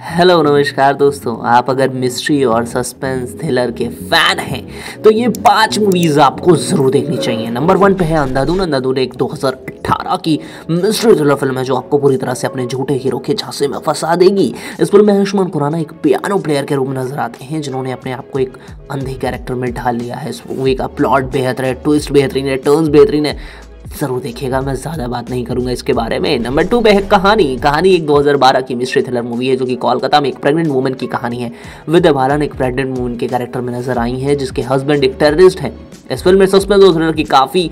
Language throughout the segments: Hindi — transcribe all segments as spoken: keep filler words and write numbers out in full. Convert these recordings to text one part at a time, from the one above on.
हेलो नमस्कार दोस्तों, आप अगर मिस्ट्री और सस्पेंस थ्रिलर के फैन हैं तो ये पांच मूवीज़ आपको ज़रूर देखनी चाहिए। नंबर वन पे है अंधाधून। अंधाधून एक दो हज़ार अठारह की मिस्ट्री थ्रिलर फिल्म है जो आपको पूरी तरह से अपने झूठे हीरो के झांसे में फंसा देगी। इस फिल्म में आयुष्मान खुराना एक पियानो प्लेयर के रूप में नजर आते हैं जिन्होंने अपने आप को एक अंधे कैरेक्टर में ढाल लिया है। इस मूवी का प्लॉट बेहतर है, ट्विस्ट बेहतरीन है, टर्न्स बेहतरीन है, जरूर देखिएगा। मैं ज़्यादा बात नहीं करूंगा इसके बारे में। नंबर टू पे है कहानी। कहानी एक दो हज़ार बारह की मिस्ट्री थ्रिलर मूवी है जो कि कोलकाता में एक प्रेग्नेंट वूमन की कहानी है। विद्या बालन एक प्रेग्नेंट वूमन के कैरेक्टर में नजर आई हैं जिसके हस्बैंड एक टेररिस्ट हैं। इस फिल्म में सस्पेंस और थ्रिलर की काफ़ी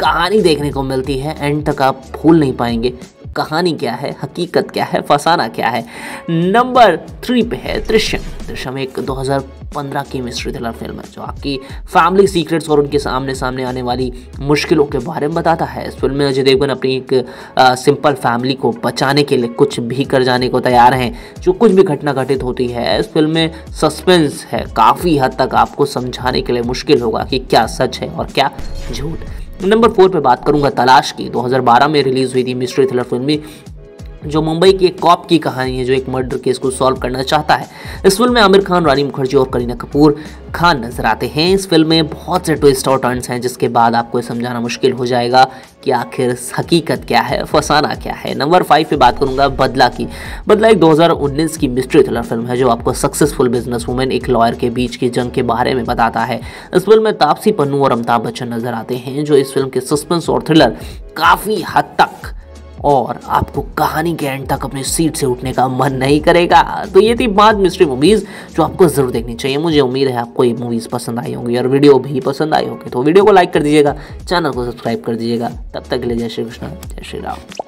कहानी देखने को मिलती है, एंड तक आप भूल नहीं पाएंगे कहानी क्या है, हकीकत क्या है, फसाना क्या है। नंबर थ्री पे है दृश्यम। दृश्यम एक दो हज़ार पंद्रह की मिस्ट्री थ्रिलर फिल्म है जो आपकी फैमिली सीक्रेट्स और उनके सामने सामने आने वाली मुश्किलों के बारे में बताता है। इस फिल्म में अजय देवगन अपनी एक आ, सिंपल फैमिली को बचाने के लिए कुछ भी कर जाने को तैयार हैं, जो कुछ भी घटना घटित होती है। इस फिल्म में सस्पेंस है, काफ़ी हद तक आपको समझाने के लिए मुश्किल होगा कि क्या सच है और क्या झूठ। नंबर फोर पे बात करूंगा तलाश की। दो हज़ार बारह में रिलीज़ हुई थी मिस्ट्री थ्रिलर फिल्म भी जो मुंबई की एक कॉप की कहानी है जो एक मर्डर केस को सॉल्व करना चाहता है। इस फिल्म में आमिर खान, रानी मुखर्जी और करीना कपूर खान नजर आते हैं। इस फिल्म में बहुत से ट्विस्ट और टर्न्स हैं जिसके बाद आपको समझाना मुश्किल हो जाएगा कि आखिर हकीकत क्या है, फसाना क्या है। नंबर फाइव पे बात करूंगा बदला की। बदला एक दो हज़ार उन्नीस की मिस्ट्री थ्रिलर फिल्म है जो आपको सक्सेसफुल बिजनेस वूमेन एक लॉयर के बीच की जंग के बारे में बताता है। इस फिल्म में तापसी पन्नू और अमिताभ बच्चन नजर आते हैं जो इस फिल्म के सस्पेंस और थ्रिलर काफ़ी हद तक और आपको कहानी के एंड तक अपनी सीट से उठने का मन नहीं करेगा। तो ये थी पांच मिस्ट्री मूवीज़ जो आपको ज़रूर देखनी चाहिए। मुझे उम्मीद है आपको ये मूवीज़ पसंद आई होंगी और वीडियो भी पसंद आई होगी। तो वीडियो को लाइक कर दीजिएगा, चैनल को सब्सक्राइब कर दीजिएगा। तब तक के लिए जय श्री कृष्ण, जय श्री राम।